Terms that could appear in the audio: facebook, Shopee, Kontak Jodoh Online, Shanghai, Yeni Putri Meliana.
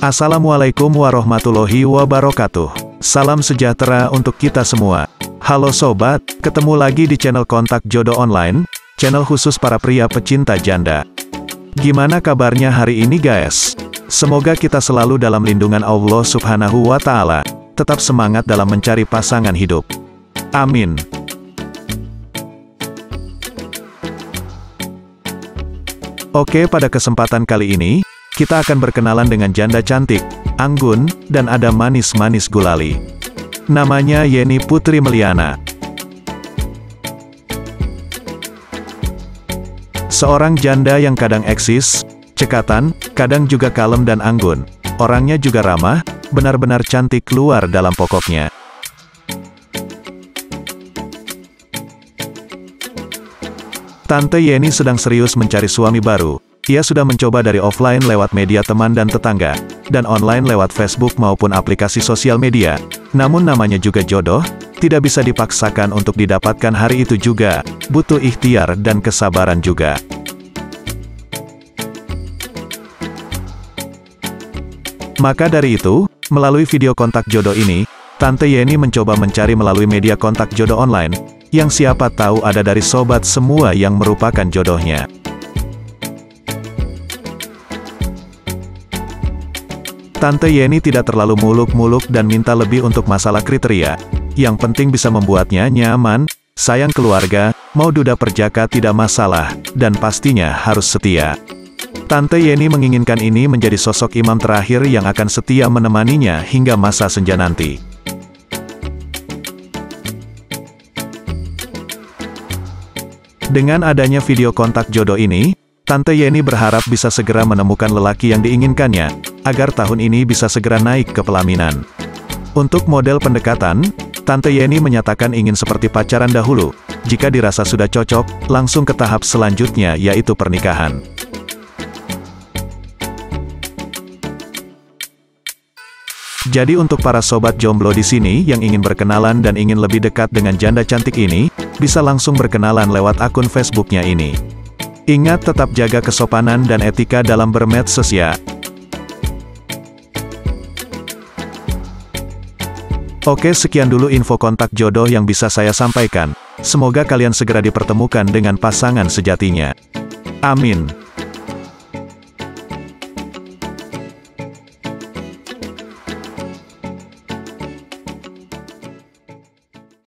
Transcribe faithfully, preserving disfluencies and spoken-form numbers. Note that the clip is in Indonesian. Assalamualaikum warahmatullahi wabarakatuh. Salam sejahtera untuk kita semua. Halo sobat, ketemu lagi di channel Kontak Jodoh Online, channel khusus para pria pecinta janda. Gimana kabarnya hari ini guys? Semoga kita selalu dalam lindungan Allah Subhanahu wa Ta'ala. Tetap semangat dalam mencari pasangan hidup. Amin. Oke, pada kesempatan kali ini, kita akan berkenalan dengan janda cantik, anggun, dan ada manis-manis gulali. Namanya Yeni Putri Meliana. Seorang janda yang kadang eksis, cekatan, kadang juga kalem dan anggun. Orangnya juga ramah, benar-benar cantik keluar dalam pokoknya. Tante Yeni sedang serius mencari suami baru. Ia sudah mencoba dari offline lewat media teman dan tetangga, dan online lewat Facebook maupun aplikasi sosial media. Namun namanya juga jodoh, tidak bisa dipaksakan untuk didapatkan hari itu juga, butuh ikhtiar dan kesabaran juga. Maka dari itu, melalui video kontak jodoh ini, Tante Yeni mencoba mencari melalui media kontak jodoh online, yang siapa tahu ada dari sobat semua yang merupakan jodohnya. Tante Yeni tidak terlalu muluk-muluk dan minta lebih untuk masalah kriteria, yang penting bisa membuatnya nyaman, sayang keluarga, mau duda perjaka tidak masalah, dan pastinya harus setia. Tante Yeni menginginkan ini menjadi sosok imam terakhir yang akan setia menemaninya hingga masa senja nanti. Dengan adanya video kontak jodoh ini, Tante Yeni berharap bisa segera menemukan lelaki yang diinginkannya, agar tahun ini bisa segera naik ke pelaminan. Untuk model pendekatan, Tante Yeni menyatakan ingin seperti pacaran dahulu, jika dirasa sudah cocok, langsung ke tahap selanjutnya yaitu pernikahan. Jadi untuk para sobat jomblo di sini yang ingin berkenalan dan ingin lebih dekat dengan janda cantik ini, bisa langsung berkenalan lewat akun Facebooknya ini. Ingat tetap jaga kesopanan dan etika dalam bermedsos ya. Oke, sekian dulu info kontak jodoh yang bisa saya sampaikan. Semoga kalian segera dipertemukan dengan pasangan sejatinya. Amin.